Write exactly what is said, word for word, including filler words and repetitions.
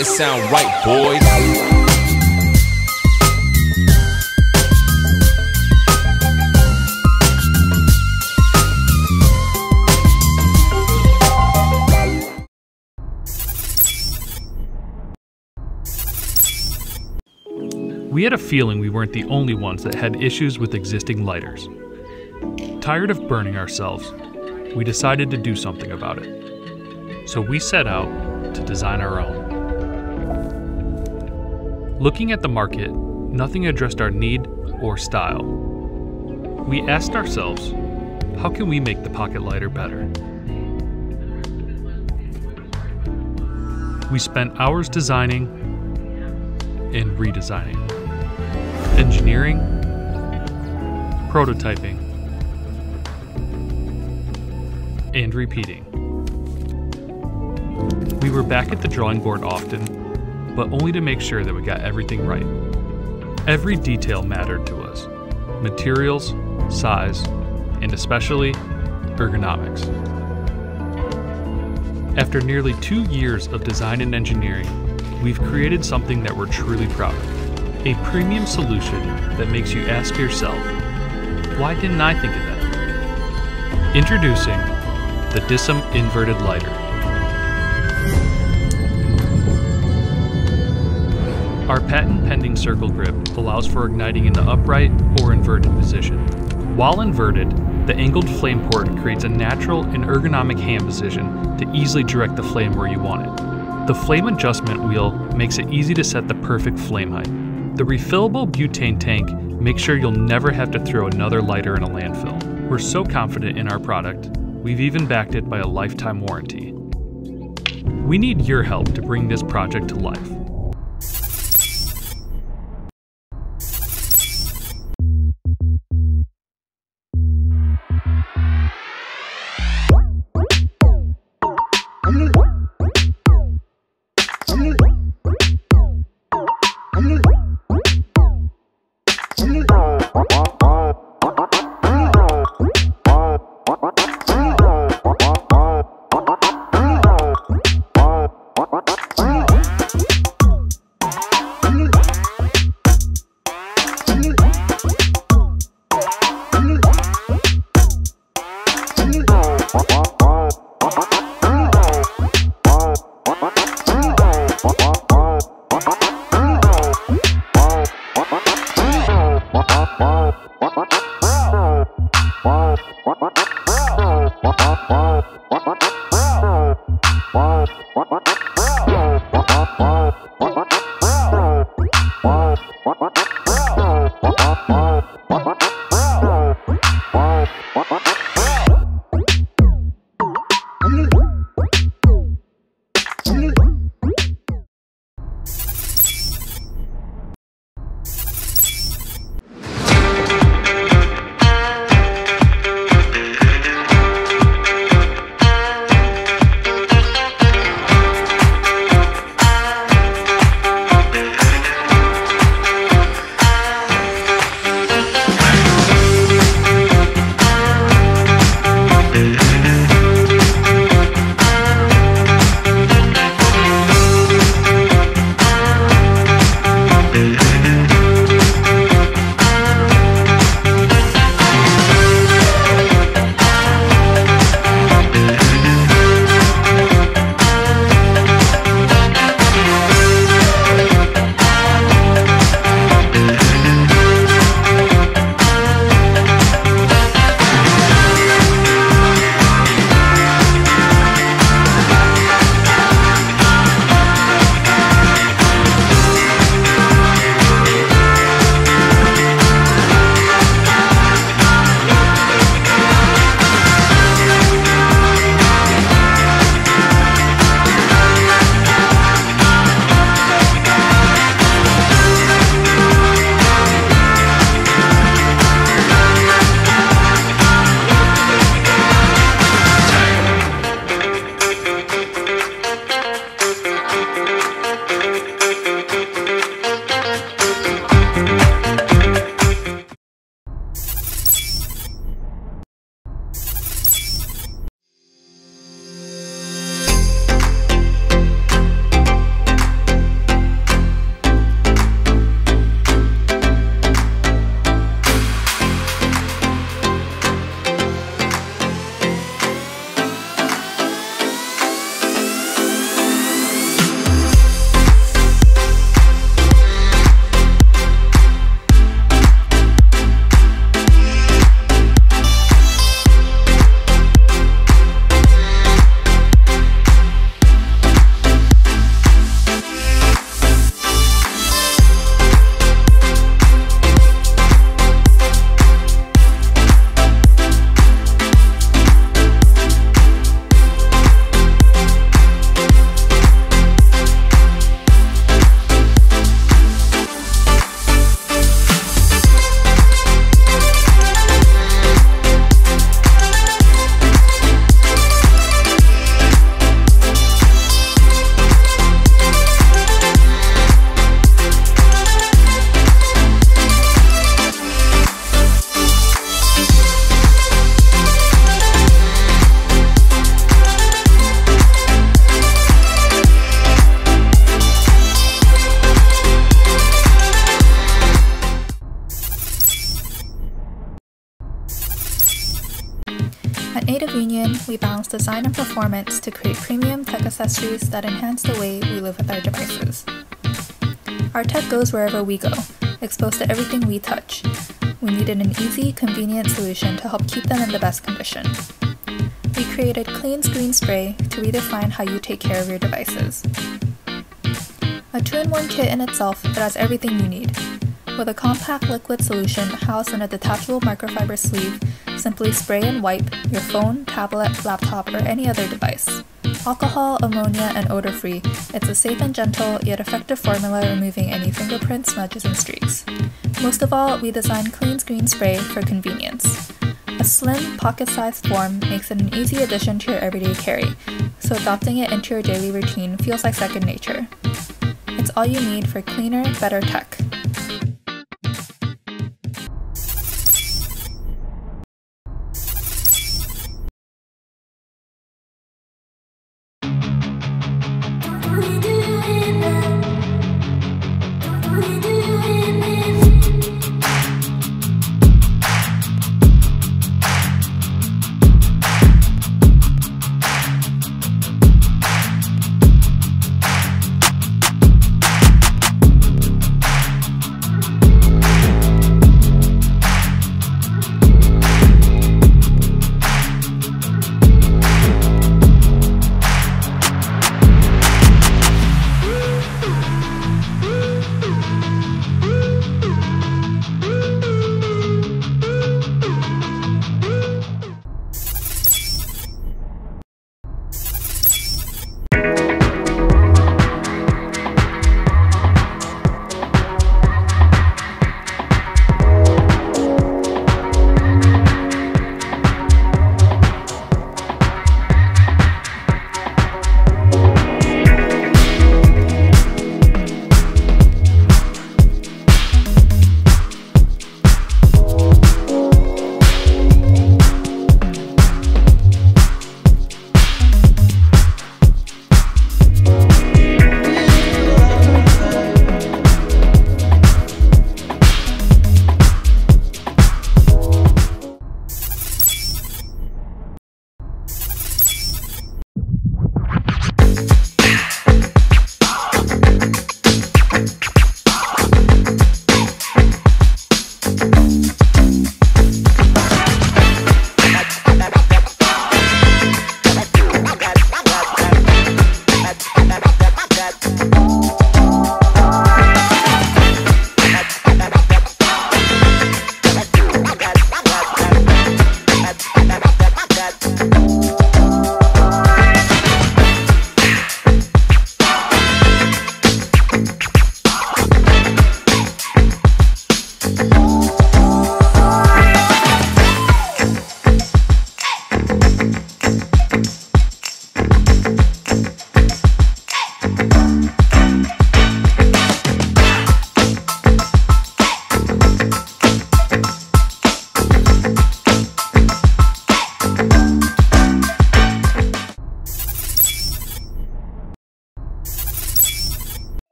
It sound right, boys. We had a feeling we weren't the only ones that had issues with existing lighters. Tired of burning ourselves, we decided to do something about it. So we set out to design our own. Looking at the market, nothing addressed our need or style. We asked ourselves, how can we make the pocket lighter better? We spent hours designing and redesigning, engineering, prototyping, and repeating. We were back at the drawing board often, but only to make sure that we got everything right. Every detail mattered to us. Materials, size, and especially ergonomics. After nearly two years of design and engineering, we've created something that we're truly proud of. A premium solution that makes you ask yourself, why didn't I think of that? Introducing the DISSIM Inverted Lighter. Our patent-pending circle grip allows for igniting in the upright or inverted position. While inverted, the angled flame port creates a natural and ergonomic hand position to easily direct the flame where you want it. The flame adjustment wheel makes it easy to set the perfect flame height. The refillable butane tank makes sure you'll never have to throw another lighter in a landfill. We're so confident in our product, we've even backed it by a lifetime warranty. We need your help to bring this project to life. At Aid of Union, we balance design and performance to create premium tech accessories that enhance the way we live with our devices. Our tech goes wherever we go, exposed to everything we touch. We needed an easy, convenient solution to help keep them in the best condition. We created Clean Screen Spray to redefine how you take care of your devices. A two-in-one kit in itself, it has everything you need. With a compact liquid solution housed in a detachable microfiber sleeve, simply spray and wipe your phone, tablet, laptop, or any other device. Alcohol, ammonia, and odor-free, it's a safe and gentle yet effective formula removing any fingerprints, smudges, and streaks. Most of all, we designed Clean Screen Spray for convenience. A slim, pocket-sized form makes it an easy addition to your everyday carry, so adopting it into your daily routine feels like second nature. It's all you need for cleaner, better tech.